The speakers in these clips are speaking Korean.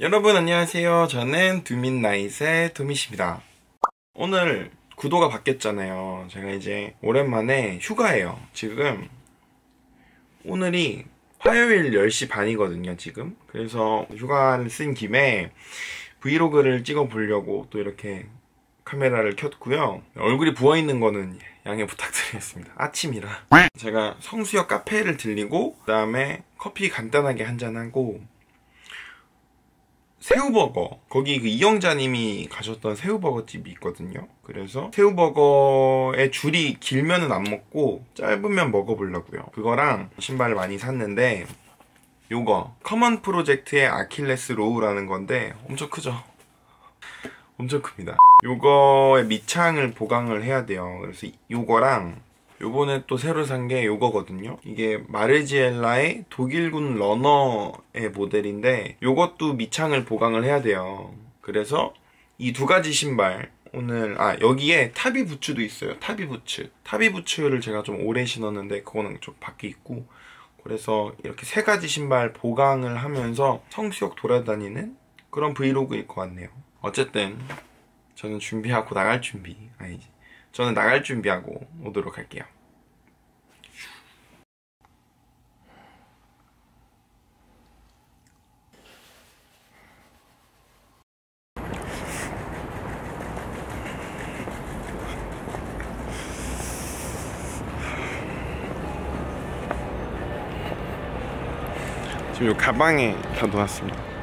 여러분 안녕하세요. 저는 두민나잇의 두밋입니다. 오늘 구도가 바뀌었잖아요. 제가 이제 오랜만에 휴가예요. 지금 오늘이 화요일 10시 반이거든요 지금. 그래서 휴가를 쓴 김에 브이로그를 찍어 보려고 또 이렇게 카메라를 켰고요. 얼굴이 부어있는 거는 양해 부탁드리겠습니다. 아침이라 제가 성수역 카페를 들리고 그 다음에 커피 간단하게 한잔하고 새우버거, 거기 그 이영자님이 가셨던 새우버거집이 있거든요. 그래서 새우버거의 줄이 길면은 안 먹고 짧으면 먹어보려고요. 그거랑 신발을 많이 샀는데 요거 커먼 프로젝트의 아킬레스 로우라는 건데 엄청 크죠? 엄청 큽니다. 요거의 밑창을 보강을 해야 돼요. 그래서 요거랑 요번에 또 새로 산 게 요거거든요. 이게 마르지엘라의 독일군 러너의 모델인데 요것도 밑창을 보강을 해야 돼요. 그래서 이 두 가지 신발 오늘 여기에 타비 부츠도 있어요. 타비 부츠를 제가 좀 오래 신었는데 그거는 좀 밖에 있고, 그래서 이렇게 세 가지 신발 보강을 하면서 성수역 돌아다니는 그런 브이로그일 것 같네요. 어쨌든 저는 준비하고 저는 나갈 준비하고 오도록 할게요. 지금 이 가방에 다 놓았습니다.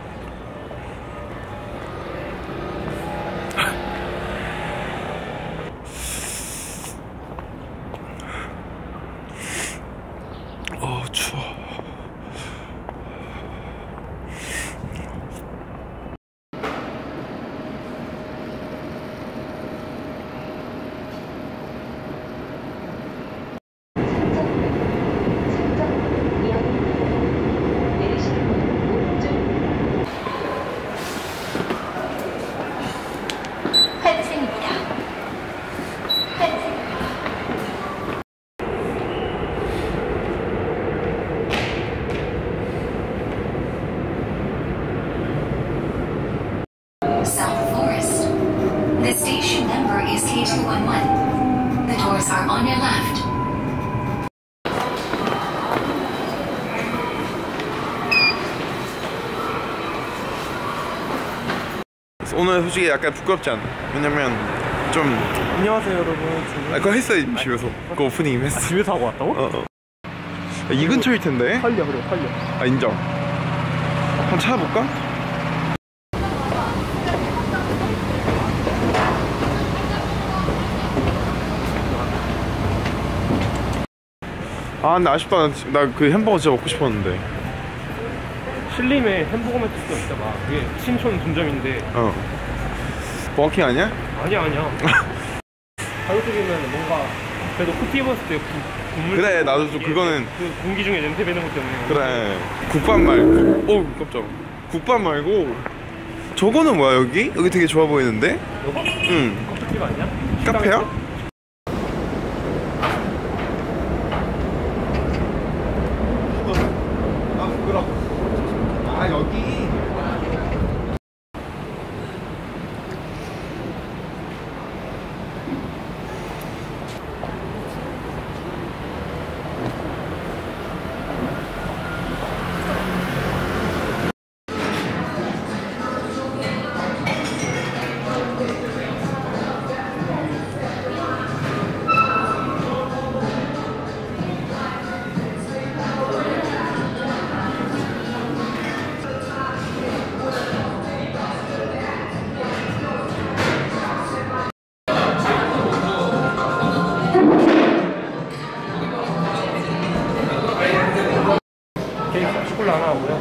오늘 솔직히 약간 부끄럽지 않아? 왜냐면 좀 안녕하세요 여러분. 그거 했어 집에서. 그거 오프닝 했어. 집에서 하고 왔다고? 어어. 이 근처일 텐데. 팔려 그래 팔려. 인정. 한번 찾아볼까? 근데 아쉽다. 나 그 햄버거 진짜 먹고 싶었는데. 신림에 햄버거 맛집도 있다 막. 그게 신촌 분점인데. 버거킹 아니야? 아니야. 가격적이면 뭔가 그래도 코트 입었을 때 국물. 그래 나도 좀 그거는 그 공기 중에 냄새 배는 것 때문에. 그래 국밥 말고. 어우 깜짝아. 국밥 말고 저거는 뭐야 여기? 여기 되게 좋아 보이는데? 여기? 응. 커피집 아니야? 카페야?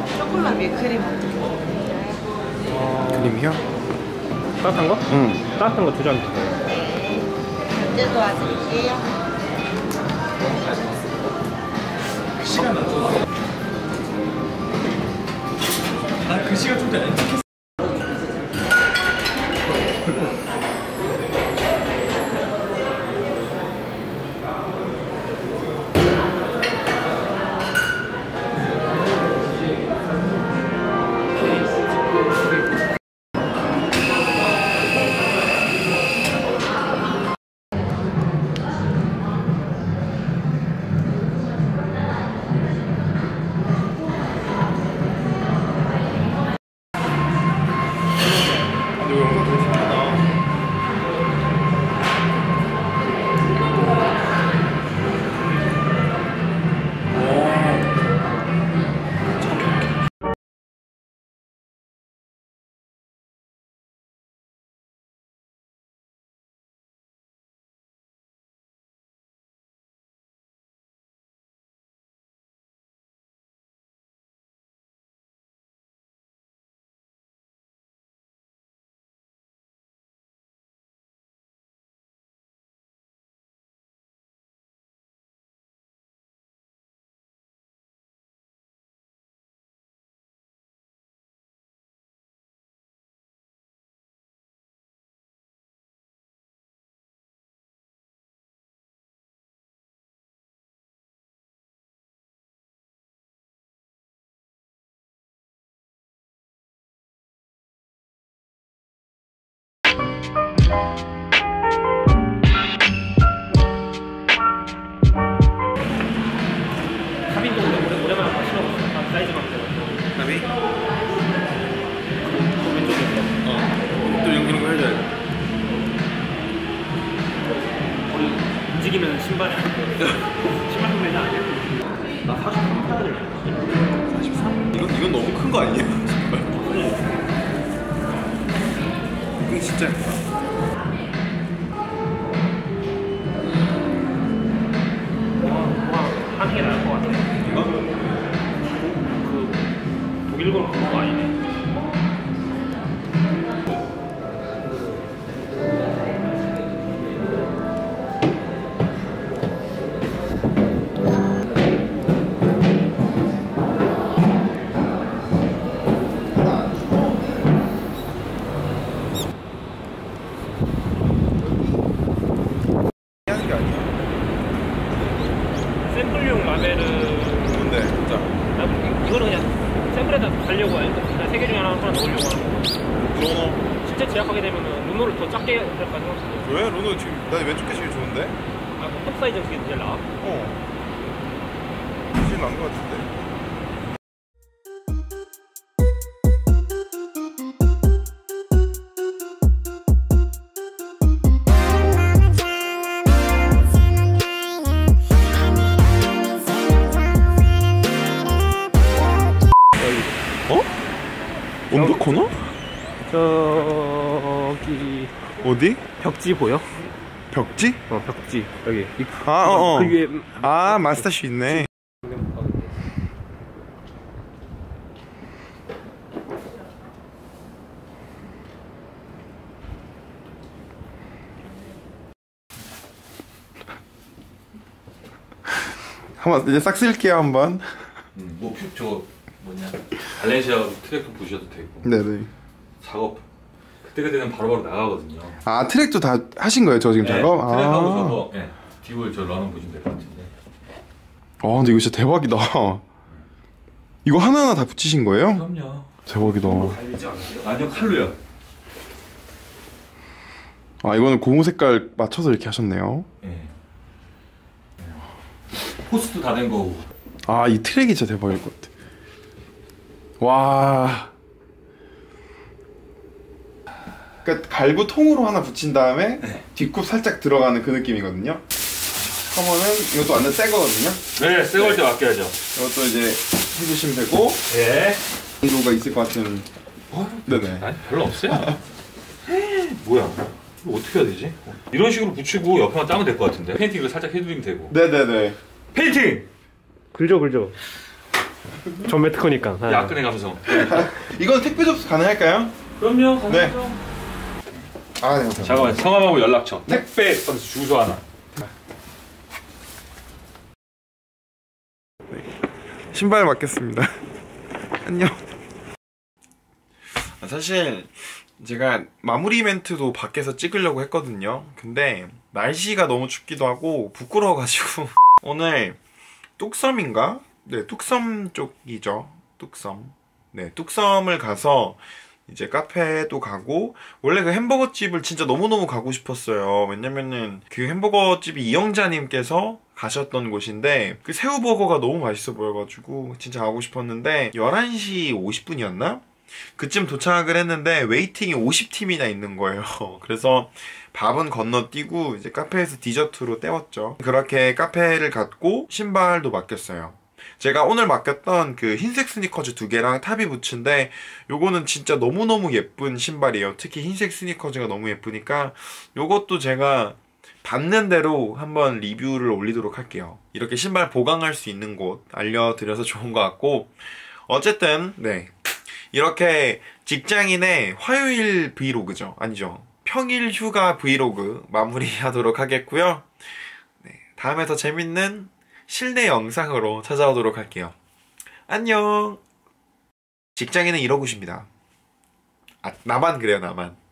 초콜릿 밀크림. 크림이요? 따뜻한 거? 응. 따뜻한 거 두 잔 주세요. 언제도 와드릴게요. 시간 안 좋아. 난 그 시간 좀 더 엔틱했어. 타비 동네 오랜만에 한번 신어봤어. 사이즈 맞대요. 타비? 어. 또 연기는 거 해줘야 우리 움직이면 신발이 안 돼. 신발 소매는 아니야. 나 43 사야 돼. 43? 이건 너무 큰 거 아니야? 이건 진짜 예쁘다. 하는 게 나을 것 같아. 이거? 그 독일 거는 그거 아니네. 언더코너? 저기 어디? 벽지 보여? 벽지? 어 벽지 여기 아 어 그 위에 아 마스터시 있네. 한번 이제 싹 쓸게요 한번. 뭐 저 뭐냐 발렌시아 트랙도 보셔도 되고. 네네. 작업 그때는 바로바로 나가거든요. 아 트랙도 다 하신 거예요 저 지금? 네, 작업? 트랙하고 아 저거 네, 디올 저 러너 보시면 될 것 같은데. 아 근데 이거 진짜 대박이다. 이거 하나하나 다 붙이신 거예요? 그럼요. 대박이다. 갈리지 않으세요? 아니요 칼로요. 아 이거는 고무 색깔 맞춰서 이렇게 하셨네요. 네. 포스도 다 된 거고. 아 이 트랙이 진짜 대박일 것 같아. 와. 그러니까 갈부 통으로 하나 붙인 다음에 네. 뒷굽 살짝 들어가는 그 느낌이거든요. 커버는 이것도 완전 새 거거든요. 네, 새 걸 때 맡겨야죠. 이것도 이제 해주시면 되고. 네. 정도가 있을 것 같은. 어? 네네. 아니 별로 없어요. 뭐야? 이거 어떻게 해야 되지? 이런 식으로 붙이고 옆에만 따면 될 것 같은데. 페인팅을 살짝 해드리면 되고. 네네네. 페인팅. 글죠. 전매 특허니까. 야근의 감성. 이건 택배 접수 가능할까요? 그럼요. 가능하죠. 네. 아, 네, 감사합니다. 잠깐만, 성함하고 연락처. 네? 택배 주소 하나. 네. 신발 맞겠습니다. 안녕. 사실 제가 마무리 이벤트도 밖에서 찍으려고 했거든요. 근데 날씨가 너무 춥기도 하고 부끄러워가지고 오늘 뚝섬인가? 네, 뚝섬 쪽이죠. 뚝섬. 네, 뚝섬을 가서 이제 카페도 가고, 원래 그 햄버거 집을 진짜 너무너무 가고 싶었어요. 왜냐면은 그 햄버거 집이 이영자님께서 가셨던 곳인데 그 새우버거가 너무 맛있어 보여가지고 진짜 가고 싶었는데 11시 50분이었나? 그쯤 도착을 했는데 웨이팅이 50팀이나 있는 거예요. 그래서 밥은 건너뛰고 이제 카페에서 디저트로 때웠죠. 그렇게 카페를 갔고 신발도 맡겼어요. 제가 오늘 맡겼던 그 흰색 스니커즈 2개랑 타비 부츠인데 요거는 진짜 너무너무 예쁜 신발이에요. 특히 흰색 스니커즈가 너무 예쁘니까 요것도 제가 받는 대로 한번 리뷰를 올리도록 할게요. 이렇게 신발 보강할 수 있는 곳 알려드려서 좋은 것 같고, 어쨌든 네, 이렇게 직장인의 화요일 브이로그죠. 아니죠, 평일 휴가 브이로그 마무리하도록 하겠고요. 네, 다음에 더 재밌는 실내 영상으로 찾아오도록 할게요. 안녕. 직장인은 이러고 쉽니다. 아, 나만 그래요, 나만.